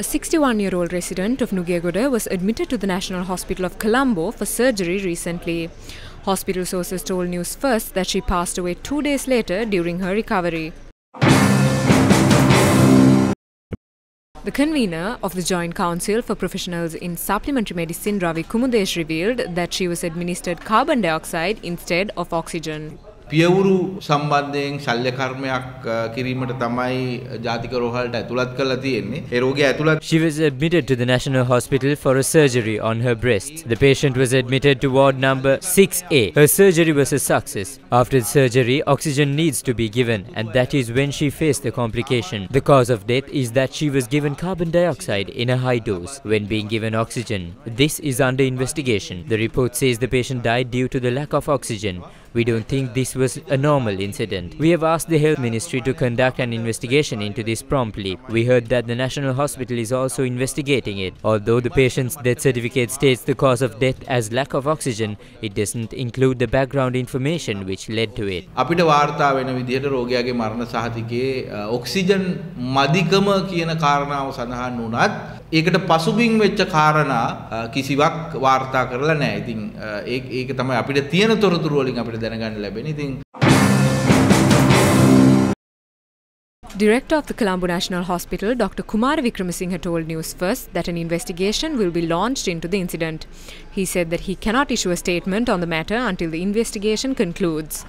A 61-year-old resident of Nugegoda was admitted to the National Hospital of Colombo for surgery recently. Hospital sources told News First that she passed away 2 days later during her recovery. The convener of the Joint Council for Professionals in Supplementary Medicine, Ravi Kumudesh, revealed that she was administered carbon dioxide instead of oxygen. පියවුරු සම්බන්ධයෙන් ශල්‍ය කර්මයක් කිරීමට තමයි ජාතික රෝහලට ඇතුළත් කරලා තියෙන්නේ. ඒ රෝගිය ඇතුළත් She was admitted to the National Hospital for a surgery on her breast. The patient was admitted to ward number 6A. Her surgery was a success. After the surgery, oxygen needs to be given, and that is when she faced the complication. The cause of death is that she was given carbon dioxide in a high dose when being given oxygen. This is under investigation. The report says the patient died due to the lack of oxygen. We don't think this was a normal incident. We have asked the Health Ministry to conduct an investigation into this promptly. We heard that the National Hospital is also investigating it. Although the patient's death certificate states the cause of death as lack of oxygen, it doesn't include the background information which led to it. අපිට වාර්තා වෙන විදිහට රෝගියාගේ මරණ සහතිකයේ oxygen මදිකම කියන කාරණාව සඳහන් වුණත් ඒකට පසුබිම් වෙච්ච කාරණා කිසිවක් වාර්තා කරලා නැහැ. ඉතින් ඒක තමයි අපිට තියෙන තොරතුරු වලින් අපිට දැනගන්න ලැබෙන්නේ. Director of the Colombo National Hospital, Dr. Kumar Vikramasinghe, told News First that an investigation will be launched into the incident. He said that he cannot issue a statement on the matter until the investigation concludes.